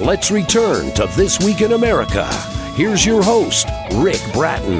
let's return to This Week in America. Here's your host, Rick Bratton.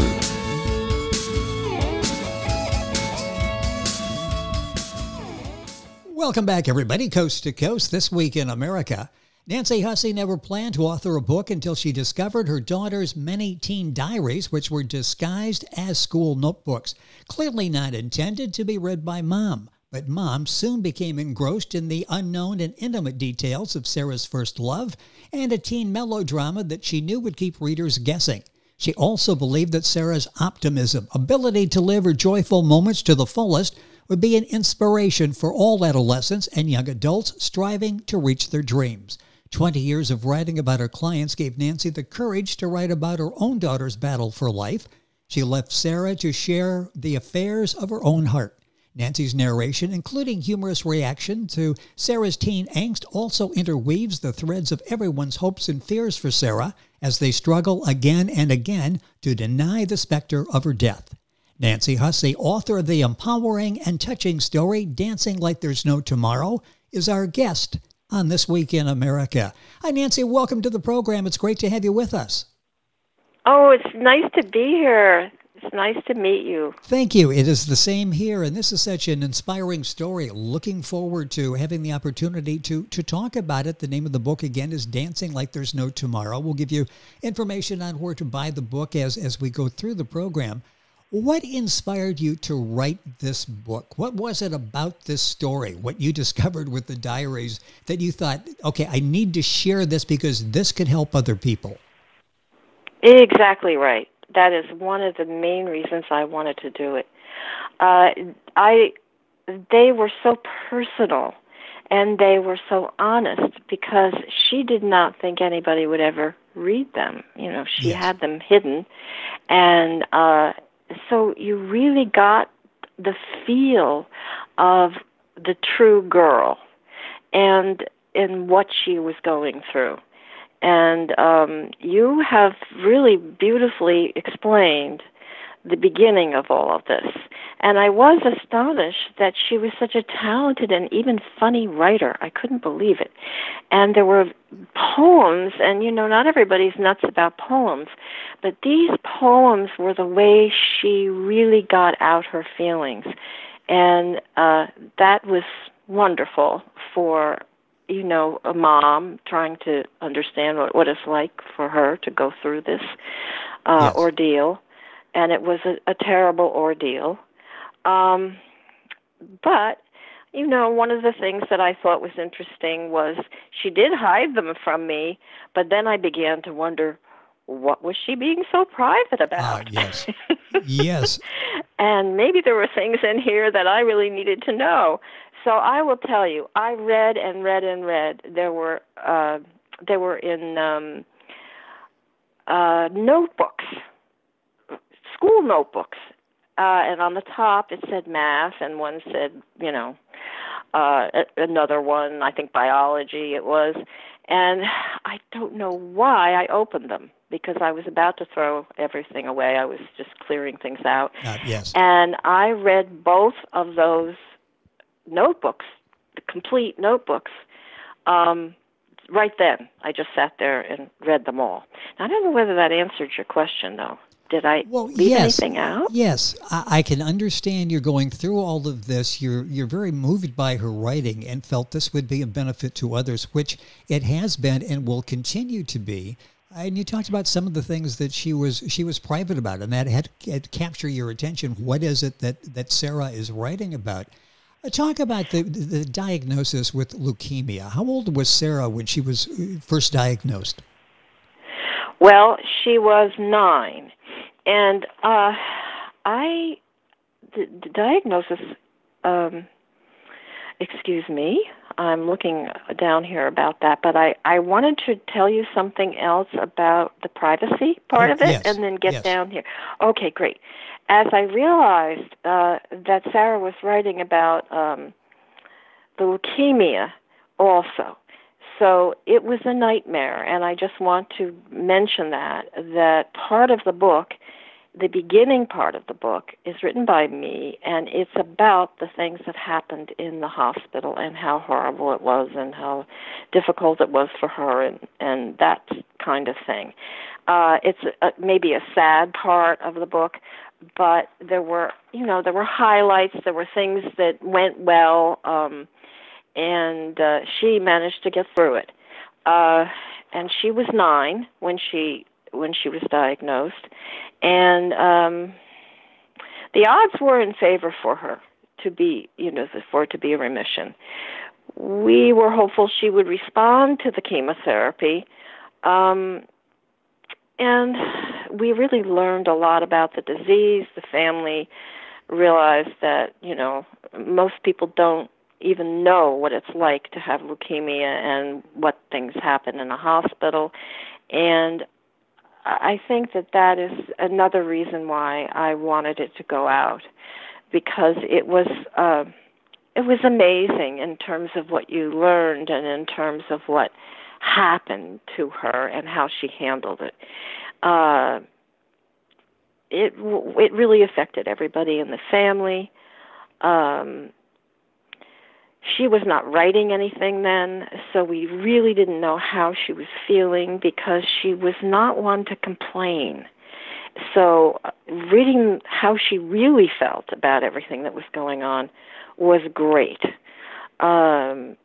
Welcome back, everybody, coast to coast, This Week in America. Nancy Hussey never planned to author a book until she discovered her daughter's many teen diaries, which were disguised as school notebooks, clearly not intended to be read by Mom. But Mom soon became engrossed in the unknown and intimate details of Sarah's first love and a teen melodrama that she knew would keep readers guessing. She also believed that Sarah's optimism, ability to live her joyful moments to the fullest, would be an inspiration for all adolescents and young adults striving to reach their dreams. 20 years of writing about her clients gave Nancy the courage to write about her own daughter's battle for life. She left Sarah to share the affairs of her own heart. Nancy's narration, including humorous reaction to Sarah's teen angst, also interweaves the threads of everyone's hopes and fears for Sarah as they struggle again and again to deny the specter of her death. Nancy Hussey, author of the empowering and touching story Dancing Like There's No Tomorrow, is our guest on This Week in America. Hi, Nancy. Welcome to the program. It's great to have you with us. Oh, it's nice to be here. It's nice to meet you. Thank you. It is the same here, and this is such an inspiring story. Looking forward to having the opportunity to talk about it. The name of the book, again, is Dancing Like There's No Tomorrow. We'll give you information on where to buy the book as we go through the program. What inspired you to write this book? What was it about this story, what you discovered with the diaries, that you thought, okay, I need to share this because this could help other people? Exactly right. That is one of the main reasons I wanted to do it. They were so personal, and they were so honest, because she did not think anybody would ever read them. You know, she had them hidden, and so you really got the feel of the true girl, and what she was going through. And you have really beautifully explained the beginning of all of this. And I was astonished that she was such a talented and even funny writer. I couldn't believe it. And there were poems, and, you know, not everybody's nuts about poems, but these poems were the way she really got out her feelings. And that was wonderful for, you know, a mom trying to understand what it's like for her to go through this ordeal. And it was a terrible ordeal. But, you know, one of the things that I thought was interesting was she did hide them from me, but then I began to wonder, what was she being so private about? Yes. And maybe there were things in here that I really needed to know. So I will tell you, I read and read and read. There were in notebooks, school notebooks, and on the top it said math, and one said, you know, another one, I think biology it was. And I don't know why I opened them, because I was about to throw everything away. I was just clearing things out. And I read both of those notebooks, the complete notebooks, right then. I just sat there and read them all. Now, I don't know whether that answered your question, though. Did I leave anything out? Yes, I can understand you're going through all of this. You're very moved by her writing and felt this would be a benefit to others, which it has been and will continue to be. And you talked about some of the things that she was private about, and that had captured your attention. What is it that Sarah is writing about? Talk about the diagnosis with leukemia. How old was Sarah when she was first diagnosed? Well, she was 9, and the diagnosis, excuse me, I'm looking down here about that, but I wanted to tell you something else about the privacy part of it, and then get down here. Okay, great. As I realized that Sarah was writing about the leukemia also, so it was a nightmare, and I just want to mention that part of the book The beginning part of the book is written by me, and it's about the things that happened in the hospital and how horrible it was and how difficult it was for her and that kind of thing. It's maybe a sad part of the book, but there were highlights, there were things that went well, and she managed to get through it. And she was 9 when she was diagnosed, and the odds were in favor for her to be, for it to be a remission. We were hopeful she would respond to the chemotherapy, and we really learned a lot about the disease. The family realized that, most people don't even know what it's like to have leukemia and what things happen in a hospital, and I think that is another reason why I wanted it to go out, because it was amazing in terms of what you learned and in terms of what happened to her and how she handled it. It really affected everybody in the family. She was not writing anything then, so we really didn't know how she was feeling because she was not one to complain. So reading how she really felt about everything that was going on was great. And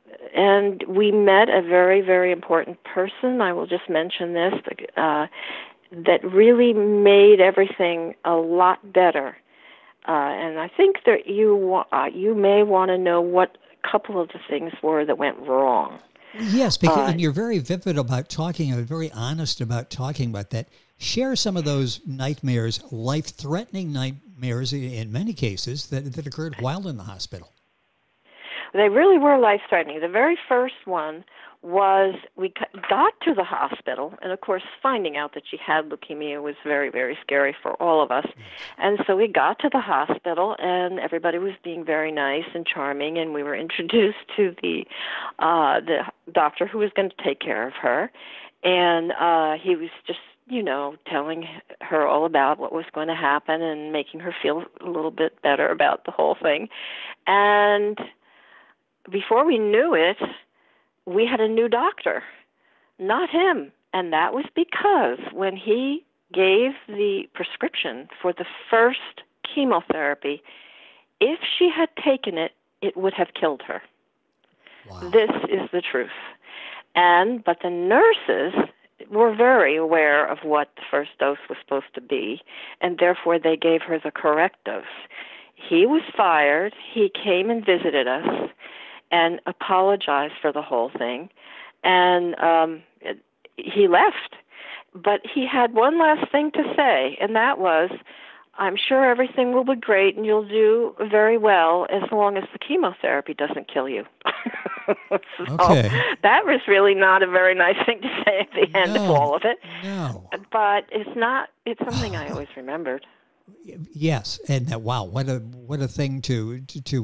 we met a very, very important person, I will just mention this, that really made everything a lot better. And I think that you may want to know what couple of the things were that went wrong. Yes, because and you're very vivid about talking and very honest about talking about that. Share some of those nightmares, life-threatening nightmares in many cases that occurred while in the hospital. They really were life-threatening. The very first one was we got to the hospital, and of course finding out that she had leukemia was very, very scary for all of us. And so we got to the hospital, and everybody was being very nice and charming, and we were introduced to the doctor who was going to take care of her. And he was just, telling her all about what was going to happen and making her feel a little bit better about the whole thing. And before we knew it, we had a new doctor, not him. And that was because when he gave the prescription for the first chemotherapy, if she had taken it, it would have killed her. Wow. This is the truth. But the nurses were very aware of what the first dose was supposed to be, and therefore they gave her the correct dose. He was fired. He came and visited us and apologized for the whole thing, and he left. But he had one last thing to say, and that was, I'm sure everything will be great and you'll do very well as long as the chemotherapy doesn't kill you. Okay. That was really not a very nice thing to say at the end of all of it. No. But it's something I always remembered. Yes, and wow, what a thing to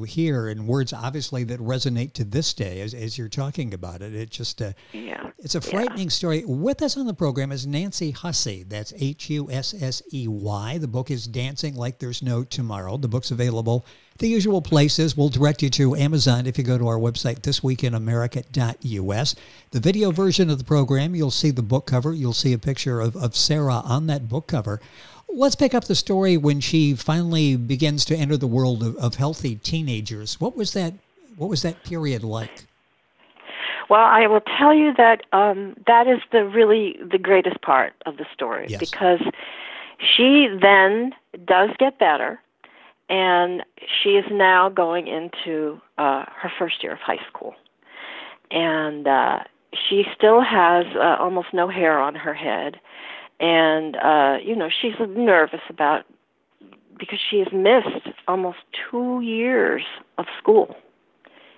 hear, and words obviously that resonate to this day as you're talking about it. It just it's a frightening story. With us on the program is Nancy Hussey. That's Hussey. The book is Dancing Like There's No Tomorrow. The book's available the usual places. We'll direct you to Amazon if you go to our website, thisweekinamerica.us. The video version of the program, you'll see the book cover. You'll see a picture of Sarah on that book cover. Let's pick up the story when she finally begins to enter the world of healthy teenagers. What was that period like? Well, I will tell you that that is the greatest part of the story. Yes. Because she then does get better, and she is now going into her first year of high school. And she still has almost no hair on her head. And, she's nervous about, because she has missed almost 2 years of school.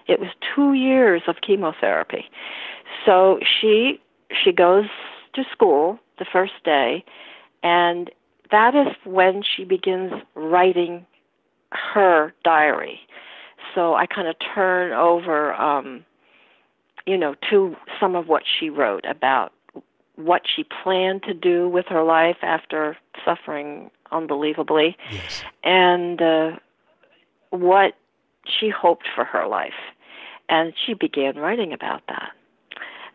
It was 2 years of chemotherapy. So she goes to school the first day, and that is when she begins writing her diary. So I kind of turn over, to some of what she wrote about what she planned to do with her life after suffering unbelievably. Yes. And what she hoped for her life. And she began writing about that,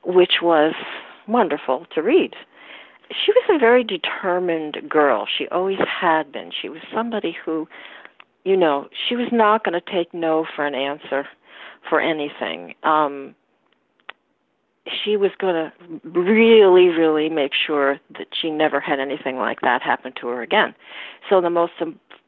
which was wonderful to read. She was a very determined girl. She always had been. She was somebody who, you know, she was not going to take no for an answer for anything. She was going to really, really make sure that she never had anything like that happen to her again. So the most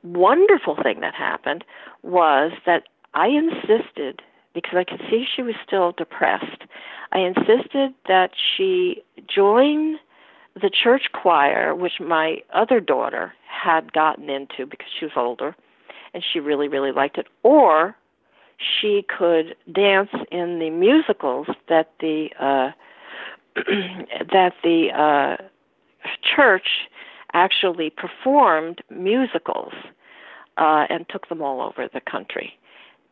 wonderful thing that happened was that I insisted, because I could see she was still depressed, I insisted that she join the church choir, which my other daughter had gotten into because she was older, and she really, really liked it, or she could dance in the musicals that the that the church actually performed musicals and took them all over the country.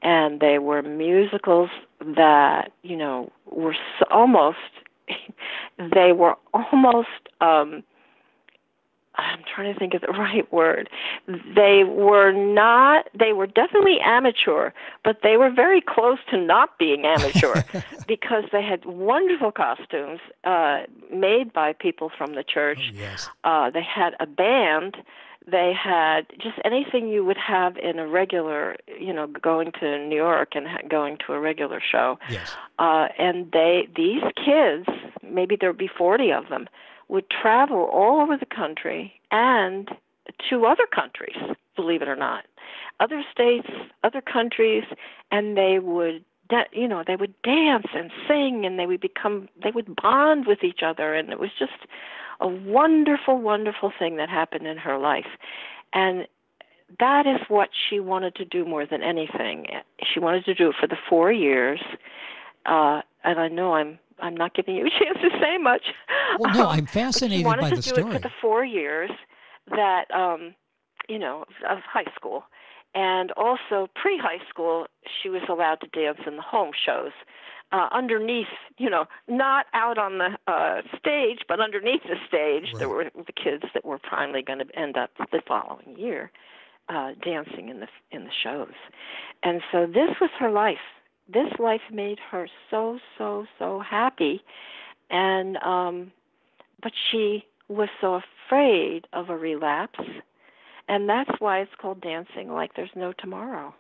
And they were musicals that, you know, were so almost, they were almost, I'm trying to think of the right word. They were not, they were definitely amateur, but they were very close to not being amateur because they had wonderful costumes made by people from the church. Oh, yes. They had a band. They had just anything you would have in a regular, you know, going to New York and going to a regular show. Yes. And these kids, maybe there would be 40 of them, would travel all over the country and to other countries, believe it or not, other states, other countries, and they would, you know, they would dance and sing, and they would become, they would bond with each other, and it was just a wonderful, wonderful thing that happened in her life. And that is what she wanted to do more than anything. She wanted to do it for the 4 years, and I know I'm not giving you a chance to say much. Well, no, I'm fascinated by the story. She wanted to do it for the 4 years that, you know, of high school. And also pre-high school, she was allowed to dance in the home shows underneath, you know, not out on the stage, but underneath the stage. Right. There were the kids that were finally going to end up the following year dancing in the shows. And so this was her life. This life made her so, so, so happy, and but she was so afraid of a relapse, and that's why it's called Dancing Like There's No Tomorrow.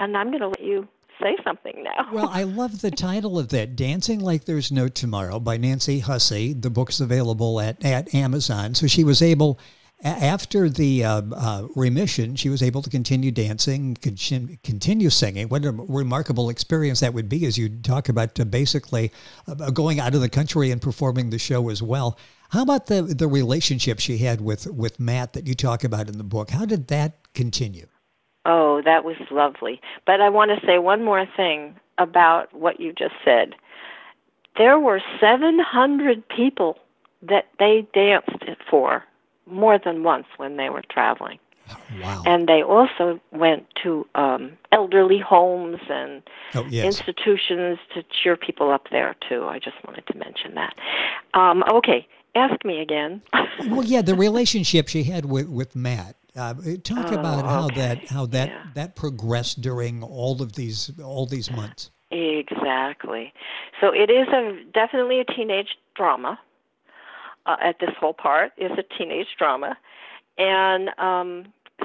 And I'm going to let you say something now. Well, I love the title of that, Dancing Like There's No Tomorrow by Nancy Hussey. The book's available at Amazon. So she was able, after the remission, she was able to continue dancing, continue singing. What a remarkable experience that would be, as you talk about basically going out of the country and performing the show as well. How about the relationship she had with Matt that you talk about in the book? How did that continue? Oh, that was lovely. But I want to say one more thing about what you just said. There were 700 people that they danced it for, more than once when they were traveling. Wow. And they also went to elderly homes and oh, yes, institutions to cheer people up there, too. I just wanted to mention that. Okay, ask me again. Well, yeah, the relationship she had with Matt. Talk about how that yeah, that progressed during all these months. Exactly. So it is definitely a teenage drama. At this whole part is a teenage drama, and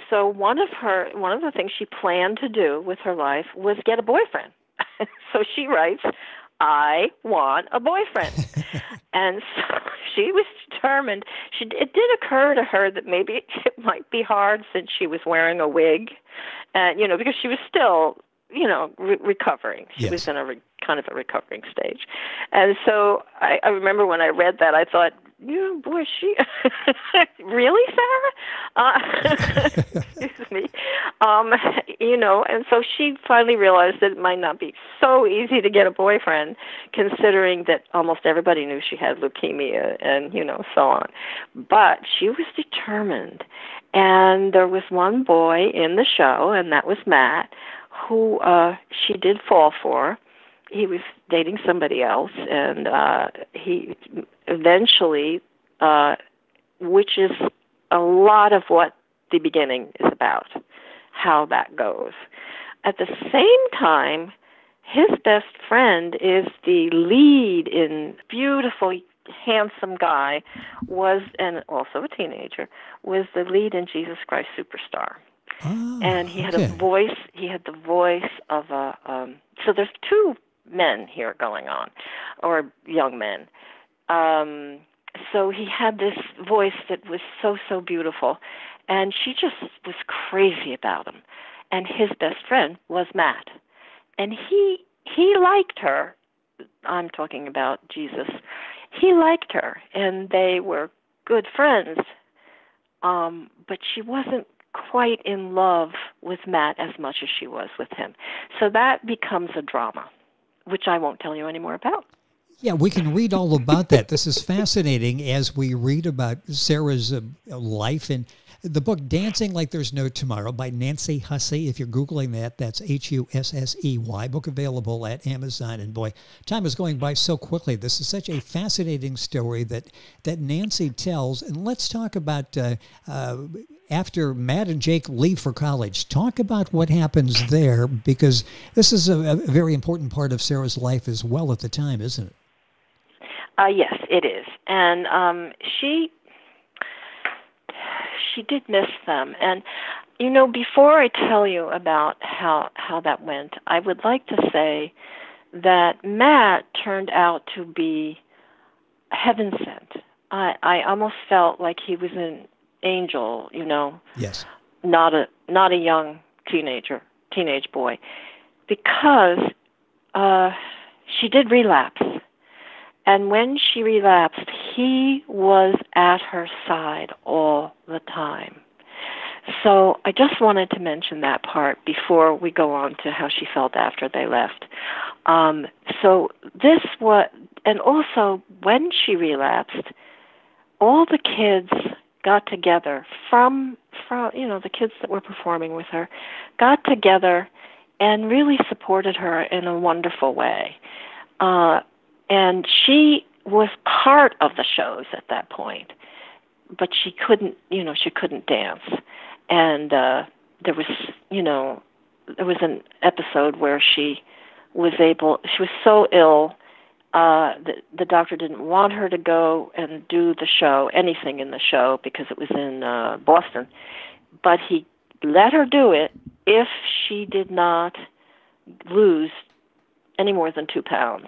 so one of the things she planned to do with her life was get a boyfriend. So she writes, "I want a boyfriend," and so she was determined. It did occur to her that maybe it might be hard since she was wearing a wig, and you know, because she was still, you know, recovering. She yes, was in a kind of a recovering stage, and so I remember when I read that, I thought, you boy, she really, Sarah? Excuse me. You know, and so she finally realized that it might not be so easy to get a boyfriend, considering that almost everybody knew she had leukemia and, you know, so on. But she was determined. And there was one boy in the show, and that was Matt, who she did fall for. He was dating somebody else, and he eventually, which is a lot of what the beginning is about, how that goes. At the same time, his best friend is the lead in beautiful, handsome guy, was, and also a teenager, was the lead in Jesus Christ Superstar. Oh, and he had a voice, he had the voice of a, so there's two men here going on, or young men. So he had this voice that was so beautiful, and she just was crazy about him. And his best friend was Matt. And he liked her. I'm talking about Jesus. He liked her, and they were good friends. But she wasn't quite in love with Matt as much as she was with him. So that becomes a drama, which I won't tell you any more about. Yeah, we can read all about that. This is fascinating as we read about Sarah's life in the book Dancing Like There's No Tomorrow by Nancy Hussey. If you're Googling that, that's Hussey. Book available at Amazon. And boy, time is going by so quickly. This is such a fascinating story that Nancy tells. And let's talk about after Matt and Jake leave for college. Talk about what happens there, because this is a very important part of Sarah's life as well at the time, isn't it? Yes, it is. And she did miss them. And, you know, before I tell you about how that went, I would like to say that Matt turned out to be heaven sent. I almost felt like he was an angel, you know. Yes. Not a young teenage boy, because she did relapse. And when she relapsed, he was at her side all the time. So I just wanted to mention that part before we go on to how she felt after they left. So this was, and also when she relapsed, all the kids got together from you know, the kids that were performing with her, got together and really supported her in a wonderful way. And she was part of the shows at that point, but she couldn't dance. And there was an episode where she was so ill, the doctor didn't want her to go and do the show, anything in the show, because it was in Boston. But he let her do it if she did not lose any more than 2 pounds.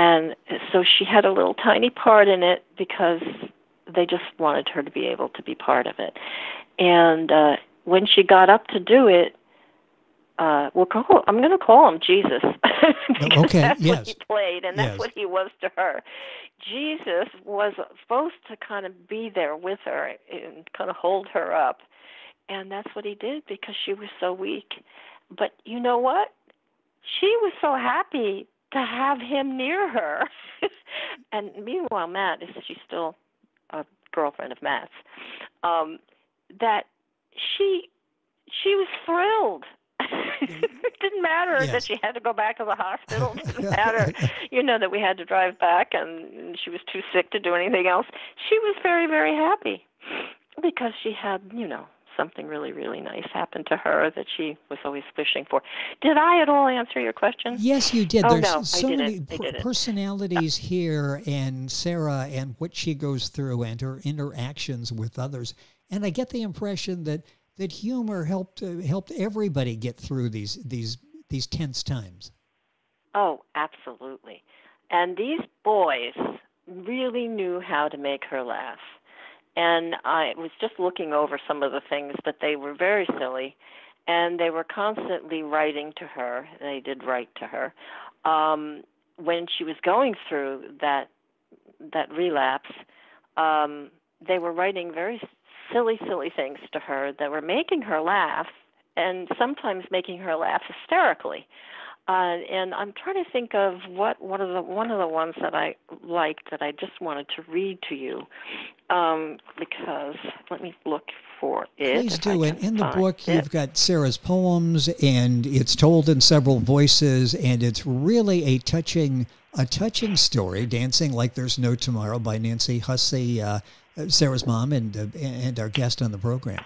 And so she had a little tiny part in it because they just wanted her to be able to be part of it. And when she got up to do it, I'm going to call him Jesus because that's what he played, and that's what he was to her. Jesus was supposed to kind of be there with her and kind of hold her up, and that's what he did because she was so weak. But you know what? She was so happy to have him near her. And meanwhile, she's still a girlfriend of Matt's, that she was thrilled. It didn't matter that she had to go back to the hospital. It didn't matter, you know, that we had to drive back and she was too sick to do anything else. She was very, very happy because she had, you know, something really, really nice happened to her that she was always wishing for. Did I at all answer your question? Yes, you did. There's so many personalities here, and Sarah and what she goes through and her interactions with others. And I get the impression that humor helped everybody get through these tense times. Oh, absolutely. And these boys really knew how to make her laugh. And I was just looking over some of the things, but they were very silly, and they were constantly writing to her. They did write to her when she was going through that relapse. They were writing very silly things to her that were making her laugh, and sometimes making her laugh hysterically. And I'm trying to think of one of the ones that I liked that I just wanted to read to you, because let me look for it. Please do. And in the book, you've got Sarah's poems, and it's told in several voices, and it's really a touching story. Dancing Like There's No Tomorrow by Nancy Hussey. Sarah's mom and our guest on the program.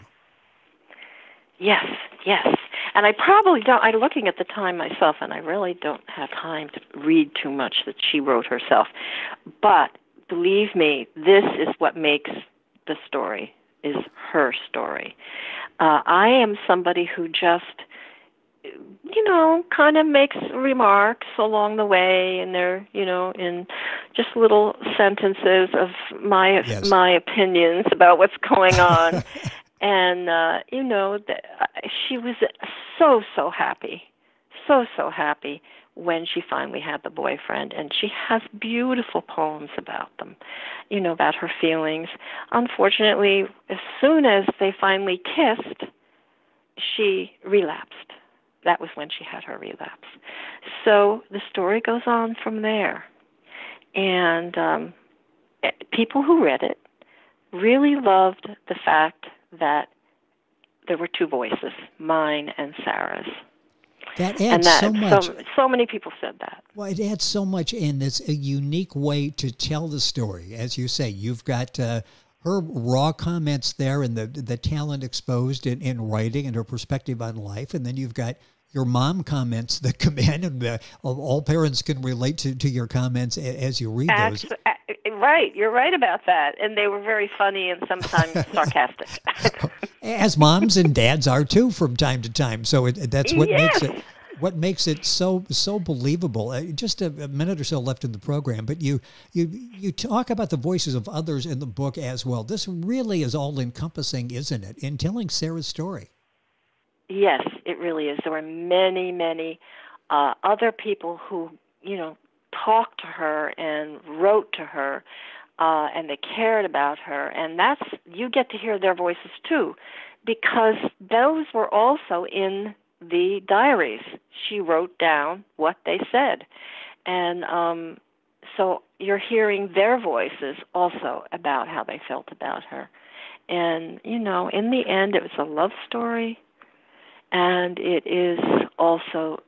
Yes, yes. And I probably don't, I'm looking at the time myself, and I really don't have time to read too much that she wrote herself. But believe me, this is what makes the story, is her story. I am somebody who just, you know, kind of makes remarks along the way, and they're, you know, in just little sentences of my yes. my opinions about what's going on. And, you know, she was so happy, so happy when she finally had the boyfriend. And she has beautiful poems about them, you know, about her feelings. Unfortunately, as soon as they finally kissed, she relapsed. That was when she had her relapse. So the story goes on from there. And people who read it really loved the fact that there were two voices, mine and Sarah's. That adds and that, so much. So many people said that. Well, it adds so much, and it's a unique way to tell the story. As you say, you've got her raw comments there and the talent exposed in writing and her perspective on life, and then you've got your mom comments that come in, and all parents can relate to your comments as you read those. Right, you're right about that. And they were very funny and sometimes sarcastic. As moms and dads are too from time to time. So that's what yes. makes it so believable. Just a minute or so left in the program, but you talk about the voices of others in the book as well. This really is all encompassing, isn't it, in telling Sarah's story? Yes, it really is. There were many, many other people who, you know, talked to her and wrote to her, and they cared about her. And that's, you get to hear their voices too, because those were also in the diaries. She wrote down what they said. And so you're hearing their voices also about how they felt about her. And, you know, in the end, it was a love story, and it is also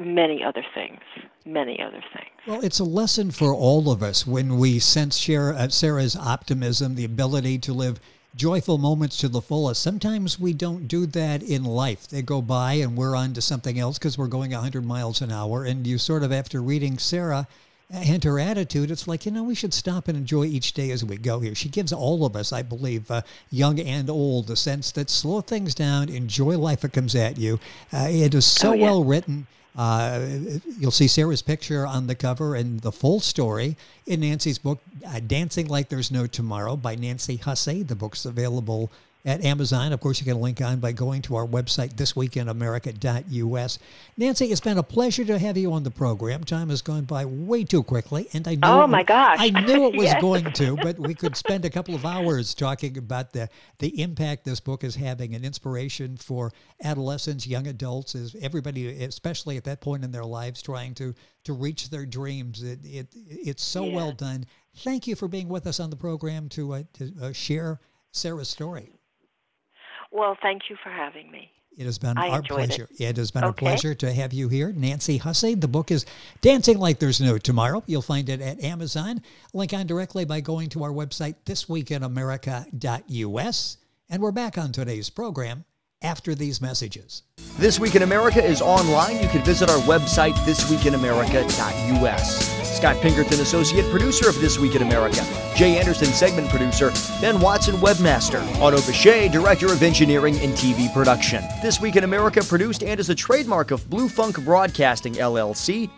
many other things, many other things. Well, it's a lesson for all of us when we sense Sarah's optimism, the ability to live joyful moments to the fullest. Sometimes we don't do that in life. They go by and we're on to something else because we're going 100 miles an hour. And you sort of, after reading Sarah and her attitude, it's like, you know, we should stop and enjoy each day as we go here. She gives all of us, I believe, young and old, the sense that slow things down, enjoy life that comes at you. It is so well written. You'll see Sarah's picture on the cover and the full story in Nancy's book, Dancing Like There's No Tomorrow by Nancy Hussey. The book's available at Amazon. Of course, you can link on by going to our website, thisweekinamerica.us. Nancy, it's been a pleasure to have you on the program. Time has gone by way too quickly, and I knew I knew it was yes. going to, but we could spend a couple of hours talking about the impact this book is having, an inspiration for adolescents, young adults, is everybody, especially at that point in their lives, trying to reach their dreams. It's so yeah. well done. Thank you for being with us on the program to share Sarah's story. Well, thank you for having me. It has been our pleasure. It has been a pleasure to have you here. Nancy Hussey, the book is Dancing Like There's No Tomorrow. You'll find it at Amazon. Link on directly by going to our website, thisweekinamerica.us. And we're back on today's program after these messages. This Week in America is online. You can visit our website, thisweekinamerica.us. Scott Pinkerton, associate producer of This Week in America. Jay Anderson, segment producer. Ben Watson, webmaster. Otto Bechet, director of engineering and TV production. This Week in America produced and is a trademark of Blue Funk Broadcasting, LLC.